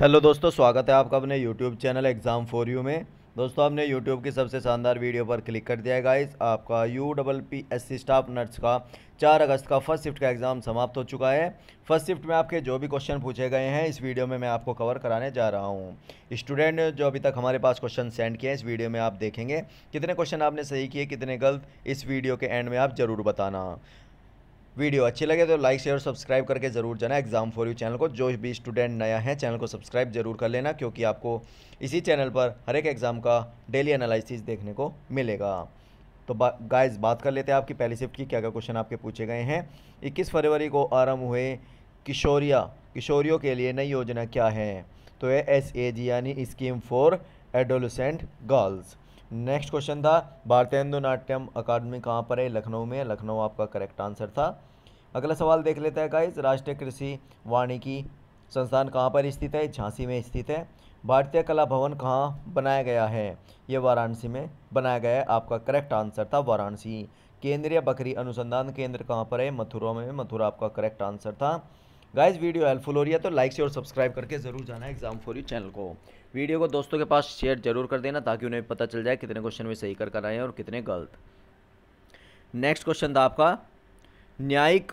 Hello दोस्तों, स्वागत है आपका अपने YouTube channel exam for you में। दोस्तों, आपने यूट्यूब की सबसे शानदार वीडियो पर क्लिक कर दिया है गाइस। आपका UPSC स्टाफ नर्स का 4 अगस्त का फर्स्ट शिफ्ट का एग्ज़ाम समाप्त हो चुका है। फर्स्ट शिफ्ट में आपके जो भी क्वेश्चन पूछे गए हैं इस वीडियो में मैं आपको कवर कराने जा रहा हूं। स्टूडेंट जो अभी तक हमारे पास क्वेश्चन सेंड किए हैं इस वीडियो में आप देखेंगे कितने क्वेश्चन आपने सही किए, कितने गलत। इस वीडियो के एंड में आप ज़रूर बताना। वीडियो अच्छी लगे तो लाइक शेयर और सब्सक्राइब करके ज़रूर जाना एग्ज़ाम फॉर यू चैनल को। जो भी स्टूडेंट नया है चैनल को सब्सक्राइब जरूर कर लेना, क्योंकि आपको इसी चैनल पर हर एक एग्ज़ाम का डेली एनालिसिस देखने को मिलेगा। तो गाइस बात कर लेते हैं आपकी पहली शिफ्ट की, क्या क्या क्वेश्चन आपके पूछे गए हैं। 21 फरवरी को आरंभ हुए किशोरियों के लिए नई योजना क्या है, तो ये SAG यानी scheme for adolescent girls. Next question था भारतनाट्यम अकादमी कहाँ पर है, लखनऊ में। लखनऊ आपका करेक्ट आंसर था। अगला सवाल देख लेते हैं गाइस। राष्ट्रीय कृषि वानिकी संस्थान कहाँ पर स्थित है, झांसी में स्थित है। भारतीय कला भवन कहाँ बनाया गया है, ये वाराणसी में बनाया गया है। आपका करेक्ट आंसर था वाराणसी। केंद्रीय बकरी अनुसंधान केंद्र कहाँ पर है, मथुरा में। मथुरा आपका करेक्ट आंसर था। गाइज वीडियो हेल्पफुल हो रही है तो लाइक शेयर और सब्सक्राइब करके ज़रूर जाना एग्जाम फॉर यू चैनल को। वीडियो को दोस्तों के पास शेयर जरूर कर देना ताकि उन्हें पता चल जाए कितने क्वेश्चन में सही कर आए हैं और कितने गलत। नेक्स्ट क्वेश्चन था आपका न्यायिक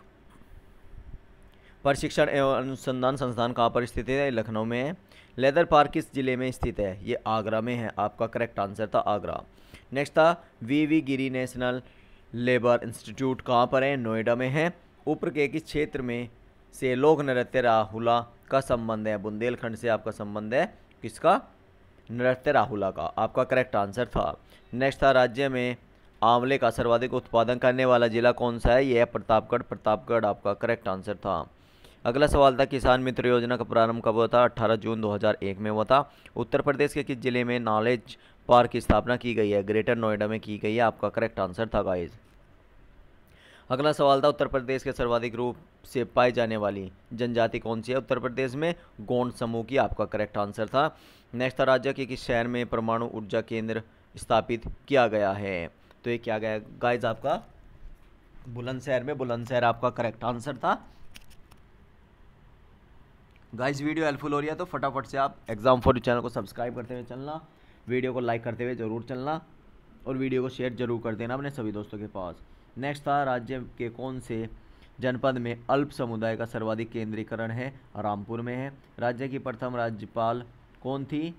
प्रशिक्षण एवं अनुसंधान संस्थान कहाँ पर स्थित है, लखनऊ में है। लेदर पार्क किस जिले में स्थित है, ये आगरा में है। आपका करेक्ट आंसर था आगरा। नेक्स्ट था V. V. Giri national labour institute कहाँ पर है, नोएडा में है। ऊपर के किस क्षेत्र में से लोक नृत्य राहुला का संबंध है, बुंदेलखंड से आपका संबंध है। किसका, नृत्य राहुला का। आपका करेक्ट आंसर था। नेक्स्ट था राज्य में आंवले का सर्वाधिक उत्पादन करने वाला जिला कौन सा है, यह है प्रतापगढ़। प्रतापगढ़ आपका करेक्ट आंसर था। अगला सवाल था किसान मित्र योजना का प्रारंभ कब हुआ था, 18 जून 2001 में हुआ था। उत्तर प्रदेश के किस जिले में नॉलेज पार्क की स्थापना की गई है, ग्रेटर नोएडा में की गई है। आपका करेक्ट आंसर था गाइज। अगला सवाल था उत्तर प्रदेश के सर्वाधिक रूप से पाई जाने वाली जनजाति कौन सी है, उत्तर प्रदेश में गोंड समूह की। आपका करेक्ट आंसर था। नेक्स्ट था राज्य के किस शहर में परमाणु ऊर्जा केंद्र स्थापित किया गया है, तो ये क्या गया गाइज आपका बुलंदशहर में। बुलंदशहर आपका करेक्ट आंसर था। गाइज वीडियो हेल्पफुल हो रही है तो फटाफट से आप एग्जाम फॉर यू चैनल को सब्सक्राइब करते हुए चलना, वीडियो को लाइक करते हुए ज़रूर चलना और वीडियो को शेयर जरूर कर देना अपने सभी दोस्तों के पास। नेक्स्ट था राज्य के कौन से जनपद में अल्प समुदाय का सर्वाधिक केंद्रीकरण है, रामपुर में है। राज्य की प्रथम राज्यपाल कौन थी,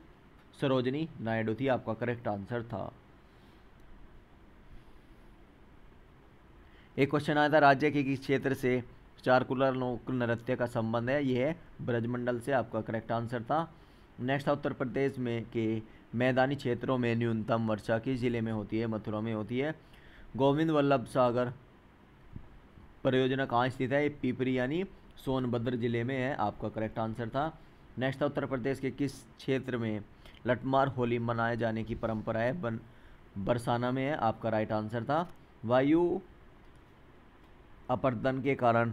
सरोजनी नायडू थी। आपका करेक्ट आंसर था। एक क्वेश्चन आया था राज्य के किस क्षेत्र से चारकुला लोक नृत्य का संबंध है, यह है ब्रजमंडल से। आपका करेक्ट आंसर था। नेक्स्ट था उत्तर प्रदेश में के मैदानी क्षेत्रों में न्यूनतम वर्षा किस जिले में होती है, मथुरा में होती है। गोविंद वल्लभ सागर परियोजना कहाँ स्थित है, पिपरी यानी सोनभद्र जिले में है। आपका करेक्ट आंसर था। नेक्स्ट था उत्तर प्रदेश के किस क्षेत्र में लठमार होली मनाए जाने की परंपरा है, बरसाना में है। आपका राइट आंसर था। वायु अपरदन के कारण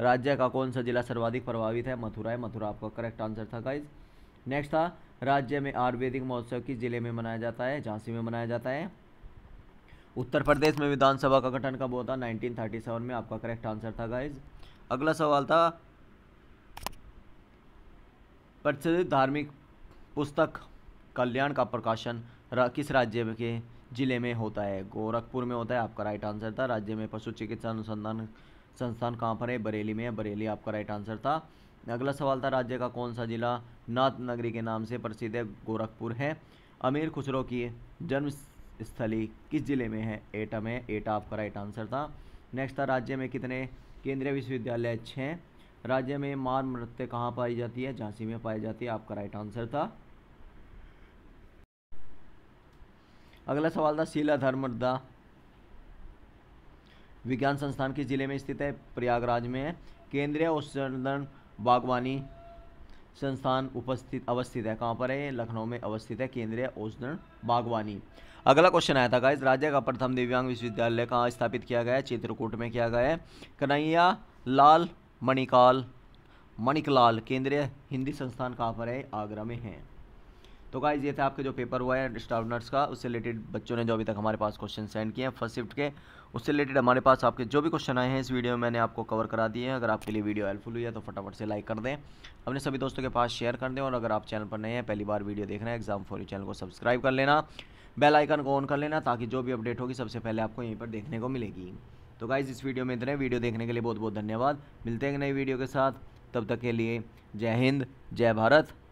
राज्य का कौन सा जिला सर्वाधिक प्रभावित है, मथुरा है। मथुरा आपका करेक्ट आंसर था गाइज। नेक्स्ट था राज्य में आयुर्वेदिक महोत्सव किस जिले में मनाया जाता है, झांसी में मनाया जाता है। उत्तर प्रदेश में विधानसभा का गठन कब हुआ था, 1937 में। आपका करेक्ट आंसर था गाइज। अगला सवाल था प्रचलित धार्मिक पुस्तक कल्याण का प्रकाशन किस राज्य के जिले में होता है, गोरखपुर में होता है। आपका राइट आंसर था। राज्य में पशु चिकित्सा अनुसंधान संस्थान कहाँ पर है, बरेली में है। बरेली आपका राइट आंसर था। अगला सवाल था राज्य का कौन सा जिला नाथ नगरी के नाम से प्रसिद्ध है, गोरखपुर है। अमीर खुसरो की जन्म स्थली किस जिले में है, एटा में। एटा आपका राइट आंसर था। नेक्स्ट था राज्य में कितने केंद्रीय विश्वविद्यालय, 6। राज्य में मार नृत्य कहाँ पाई जाती है, झांसी में पाई जाती है। आपका राइट आंसर था। अगला सवाल था शीला धर्म मृदा विज्ञान संस्थान किस जिले में स्थित है, प्रयागराज में है। केंद्रीय औषधन बागवानी संस्थान अवस्थित है कहाँ पर है, लखनऊ में अवस्थित है, केंद्रीय औषधन बागवानी। अगला क्वेश्चन आया था गाइस, राज्य का प्रथम दिव्यांग विश्वविद्यालय कहाँ स्थापित किया गया है, चित्रकूट में किया गया है। कन्हैया लाल मणिकलाल केंद्रीय हिंदी संस्थान कहाँ पर है, आगरा में है। तो गाइज ये था आपके जो पेपर हुआ है स्टार्टर्स का, उससे रिलेटेड बच्चों ने जो अभी तक हमारे पास क्वेश्चन सेंड किए हैं फर्स्ट शिफ्ट के, उससे रिलेटेड हमारे पास आपके जो भी क्वेश्चन आए हैं इस वीडियो में मैंने आपको कवर करा दिए हैं। अगर आपके लिए वीडियो हेल्पफुल हुई है तो फटाफट से लाइक कर दें, अपने सभी दोस्तों के पास शेयर कर दें, और अगर आप चैनल पर नए हैं, पहली बार वीडियो देख रहे हैं, एग्जाम फॉर यू चैनल को सब्सक्राइब कर लेना, बेल आइकन को ऑन कर लेना, ताकि जो भी अपडेट होगी सबसे पहले आपको यहीं पर देखने को मिलेगी। तो गाइज इस वीडियो में इतने, वीडियो देखने के लिए बहुत बहुत धन्यवाद। मिलते हैं नई वीडियो के साथ, तब तक के लिए जय हिंद, जय भारत।